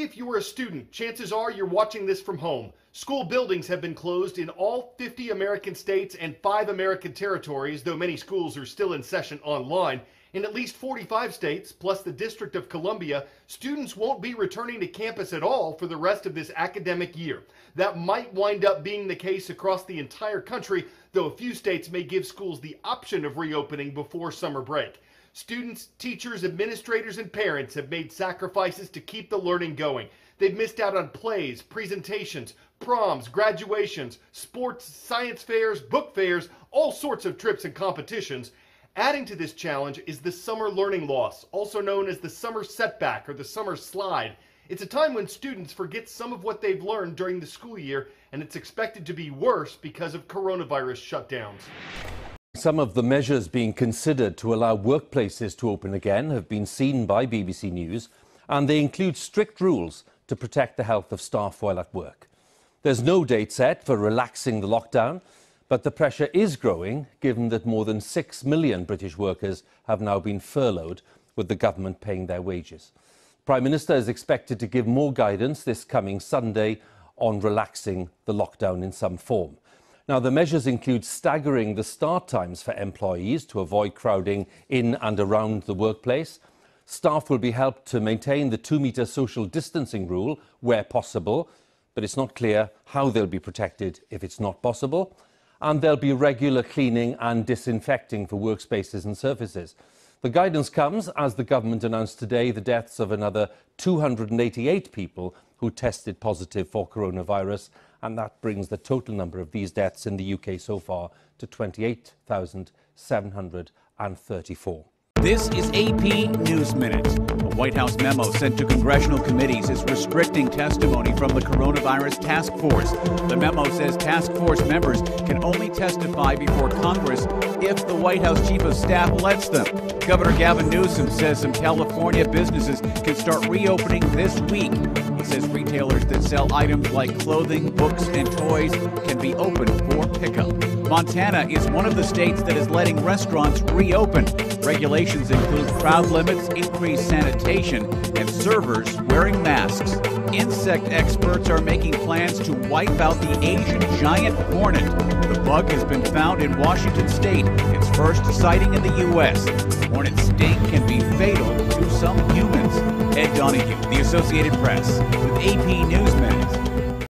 If you were a student, chances are you're watching this from home. School buildings have been closed in all 50 American states and 5 American territories, though many schools are still in session online. In at least 45 states, plus the District of Columbia, students won't be returning to campus at all for the rest of this academic year. That might wind up being the case across the entire country, though a few states may give schools the option of reopening before summer break. Students, teachers, administrators, and parents have made sacrifices to keep the learning going. They've missed out on plays, presentations, proms, graduations, sports, science fairs, book fairs, all sorts of trips and competitions. Adding to this challenge is the summer learning loss, also known as the summer setback or the summer slide. It's a time when students forget some of what they've learned during the school year, and it's expected to be worse because of coronavirus shutdowns. Some of the measures being considered to allow workplaces to open again have been seen by BBC News, and they include strict rules to protect the health of staff while at work. There's no date set for relaxing the lockdown, but the pressure is growing given that more than 6 million British workers have now been furloughed, with the government paying their wages. The Prime Minister is expected to give more guidance this coming Sunday on relaxing the lockdown in some form. Now, the measures include staggering the start times for employees to avoid crowding in and around the workplace. Staff will be helped to maintain the 2-metre social distancing rule where possible, but it's not clear how they'll be protected if it's not possible. And there'll be regular cleaning and disinfecting for workspaces and surfaces. The guidance comes as the government announced today the deaths of another 288 people who tested positive for coronavirus, and that brings the total number of these deaths in the UK so far to 28,734. This is AP News Minute. A White House memo sent to congressional committees is restricting testimony from the Coronavirus Task Force. The memo says task force members can only testify before Congress if the White House Chief of Staff lets them. Governor Gavin Newsom says some California businesses can start reopening this week. He says retailers that sell items like clothing, books, and toys can be open for pickup. Montana is one of the states that is letting restaurants reopen. Regulations include crowd limits, increased sanitation, and servers wearing masks. Insect experts are making plans to wipe out the Asian giant hornet. The bug has been found in Washington state, its first sighting in the U.S. Hornet sting can be fatal to some humans. Ed Donoghue, the Associated Press, with AP News Minute.